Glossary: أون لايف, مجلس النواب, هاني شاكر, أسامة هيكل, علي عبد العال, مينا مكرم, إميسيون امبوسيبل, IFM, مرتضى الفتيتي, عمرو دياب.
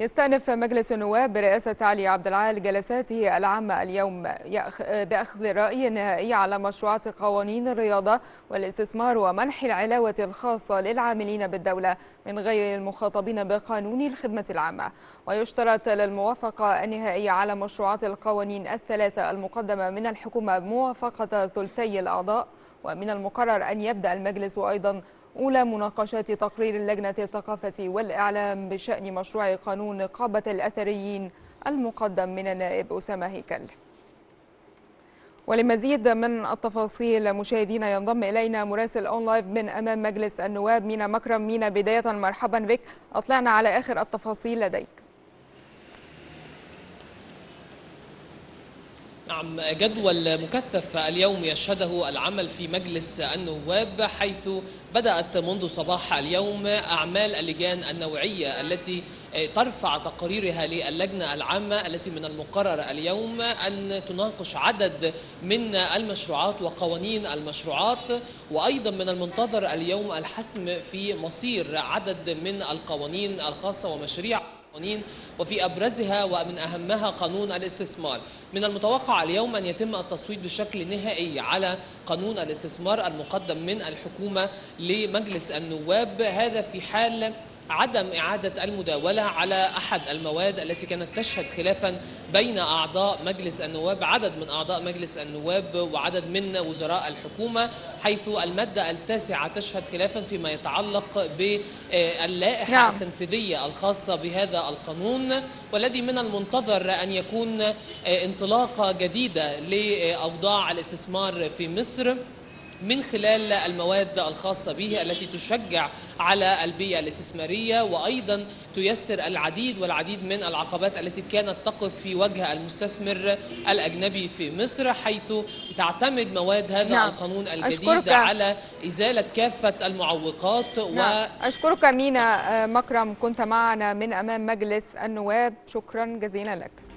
يستأنف مجلس النواب برئاسة علي عبد العال جلساته العامة اليوم بأخذ الرأي النهائي على مشروعات قوانين الرياضة والاستثمار ومنح العلاوة الخاصة للعاملين بالدولة من غير المخاطبين بقانون الخدمة العامة. ويشترط للموافقة النهائية على مشروعات القوانين الثلاثة المقدمة من الحكومة بموافقة ثلثي الأعضاء. ومن المقرر أن يبدأ المجلس أيضا أولى مناقشات تقرير لجنة الثقافة والإعلام بشأن مشروع قانون نقابة الأثريين المقدم من النائب أسامة هيكل. ولمزيد من التفاصيل مشاهدينا ينضم إلينا مراسل أون لايف من أمام مجلس النواب مينا مكرم. مينا، بداية مرحبا بك، أطلعنا على آخر التفاصيل لديك. نعم، جدول مكثف اليوم يشهده العمل في مجلس النواب، حيث بدأت منذ صباح اليوم أعمال اللجان النوعية التي ترفع تقاريرها للجنة العامة التي من المقرر اليوم أن تناقش عدد من المشروعات وقوانين المشروعات، وأيضا من المنتظر اليوم الحسم في مصير عدد من القوانين الخاصة ومشاريع قوانين، وفي أبرزها ومن أهمها قانون الاستثمار. من المتوقع اليوم أن يتم التصويت بشكل نهائي على قانون الاستثمار المقدم من الحكومة لمجلس النواب، هذا في حال عدم إعادة المداولة على أحد المواد التي كانت تشهد خلافا بين أعضاء مجلس النواب، عدد من أعضاء مجلس النواب وعدد من وزراء الحكومة، حيث المادة التاسعة تشهد خلافا فيما يتعلق باللائحة التنفيذية الخاصة بهذا القانون، والذي من المنتظر أن يكون انطلاقة جديدة لأوضاع الاستثمار في مصر من خلال المواد الخاصة به التي تشجع على البيئة الاستثمارية، وأيضا تيسر العديد والعديد من العقبات التي كانت تقف في وجه المستثمر الأجنبي في مصر، حيث تعتمد مواد هذا القانون الجديد على إزالة كافة المعوقات. أشكرك مينا مكرم، كنت معنا من أمام مجلس النواب، شكرا جزيلا لك.